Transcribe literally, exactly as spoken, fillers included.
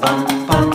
bum bum.